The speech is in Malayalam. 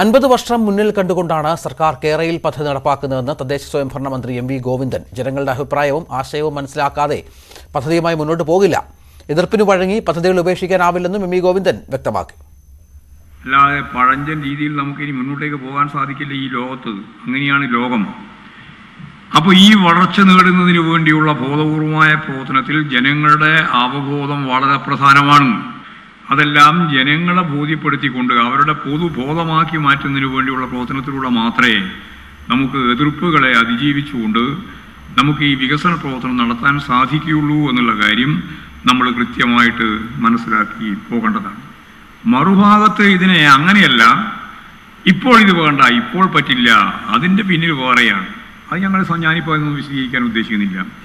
50 വർഷം മുന്നിൽ കണ്ടുകൊണ്ടാണ് സർക്കാർ കേരളയിൽ പദ്ധതി നടപ്പാക്കുന്നതെന്ന് തദ്ദേശ സ്വയംഭരണ മന്ത്രി എം.വി. ഗോവിന്ദൻ ജനങ്ങളുടെ അഭിപ്രായവും ആശയവും മനസ്സിലാക്കാതെ പദ്ധതിയുമായി മുന്നോട്ട് പോകില്ല എതിർപ്പിന് വഴങ്ങി പദ്ധതികൾ ഉപേക്ഷിക്കാനാവില്ലെന്നും എം.വി. ഗോവിന്ദൻ വ്യക്തമാക്കി അല്ലാതെ പഴഞ്ചൻ രീതിയിൽ നമുക്ക് ഇനി മുന്നോട്ടേക്ക് പോകാൻ സാധിക്കില്ല ഈ ലോകത്ത് അങ്ങനെയാണ് ലോകം അപ്പോൾ ഈ വളർച്ച നേടുന്നതിന് വേണ്ടിയുള്ള ബോധപൂർവമായ പ്രവർത്തനത്തിൽ ജനങ്ങളുടെ അവബോധം വളരെ പ്രധാനമാണ് അതെല്ലാം ജനങ്ങളെ ബോധ്യപ്പെടുത്തിക്കൊണ്ട് അവരുടെ പൊതുബോധമാക്കി മാറ്റുന്നതിന് വേണ്ടിയുള്ള പ്രവർത്തനത്തിലൂടെ മാത്രമേ നമുക്ക് എതിർപ്പുകളെ അതിജീവിച്ചുകൊണ്ട് നമുക്ക് ഈ വികസന പ്രവർത്തനം നടത്താൻ സാധിക്കുകയുള്ളൂ എന്നുള്ള കാര്യം നമ്മൾ കൃത്യമായിട്ട് മനസ്സിലാക്കി പോകേണ്ടതാണ് മറുഭാഗത്ത് ഇതിനെ അങ്ങനെയല്ല ഇപ്പോൾ ഇത് വേണ്ട ഇപ്പോൾ പറ്റില്ല അതിൻ്റെ പിന്നിൽ വേറെയാണ് അത് ഞങ്ങൾ ഞാനിപ്പോൾ വിശദീകരിക്കാൻ ഉദ്ദേശിക്കുന്നില്ല